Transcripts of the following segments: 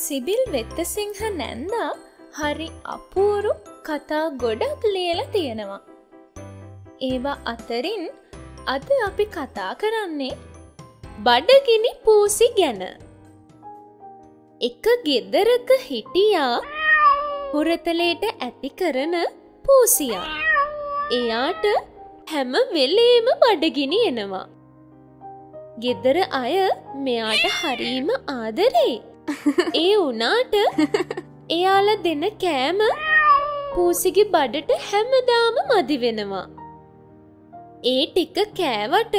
Civil වෙත්තසිංහ නැන්දා හරි අපූරු කතා ගොඩක් ලියලා තියෙනවා. ඒවා අතරින් අද අපි කතා කරන්නේ බඩගිනි පූසි ගැන. එක ගෙදරක හිටියා හොරතලේට ඇති කරන පූසියා. එයාට හැම වෙලේම බඩගිනි එනවා. ගෙදර අය මෙයාට හරීම ආදරේ. ඒ වුණාට එයාලා දෙන කෑම පූසිගේ බඩට හැමදාම මදි වෙනවා. ඒ ටික කෑවට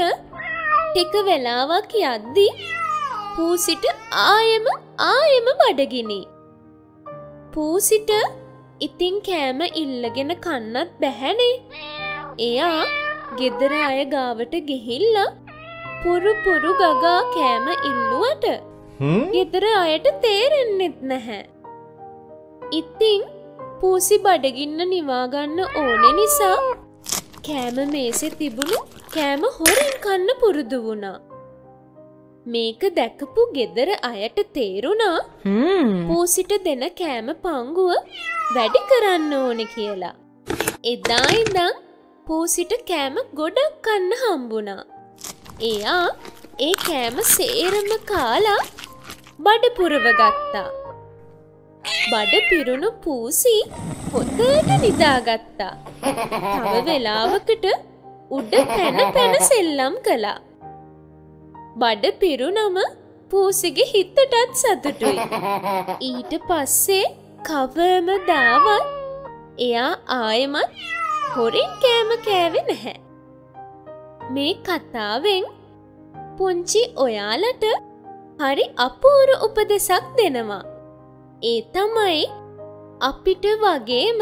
ටික වෙලාවක් යද්දී පූසිට ආයෙම බඩගිනි. පූසිට ඉතින් කෑම ඉල්ලගෙන කන්නත් බැහැනේ. එයා ගෙදර අය ගාවට ගිහිල්ලා පුරු ගගා කෑම ඉල්ලුවට ගෙදර අයට තේරෙන්නෙත් නැහැ. ඉතින් පූසි බඩගින්න නිවා ගන්න ඕනේ නිසා කෑම මේසේ තිබුණු කෑම හොරින් කන්න පුරුදු වුණා. මේක දැකපු ගෙදර අයට තේරුණා පූසිට දෙන කෑම පංගුව වැඩි කරන්න ඕනේ කියලා. එදා ඉඳන් පූසිට කෑම ගොඩක් කන්න හම්බුණා. එයා ඒ කෑම සේරම කාලා බඩ පුරව ගත්තා. බඩ පිරුණු පූසි පොතේට නිදාගත්තා. තව වෙලාවකට උඩ පැන සෙල්ලම් කළා. බඩ පිරුණම පූසිගේ හිතටත් සතුටුයි. ඊට පස්සේ කවම දාවත් එයා ආයෙමත් හොරින් කෑම කෑවේ නැහැ. මේ කතාවෙන් පුංචි ඔයාලට හරි අපූරු උපදෙසක් දෙනවා. ඒ තමයි අපිට වගේම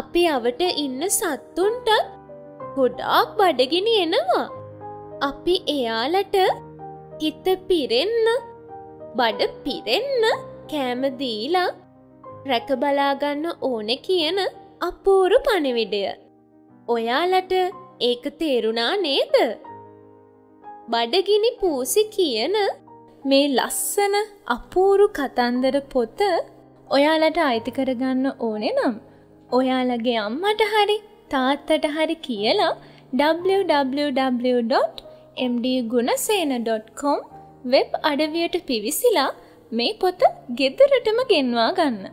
අපි අවට ඉන්න සත්තුන්ට ගොඩාක් බඩගිනි එනවා. අපි එයාලට හිත පිරෙන්න බඩ පිරෙන්න කෑම දීලා රැක බලා ගන්න ඕනේ කියන අපූරු පණිවිඩය. ඔයාලට ඒක තේරුණා නේද? බඩගිනි පූසි කියන මේ ලස්සන අපූරු කතන්දර පොත ඔයාලට අයිති කරගන්න ඕනේ නම් ඔයාලගේ අම්මට හරි තාත්තට හරි කියලා www.mdgunasena.com වෙබ් අඩවියට පිවිසිලා මේ පොත ගෙදරටම ගෙන්වා ගන්න.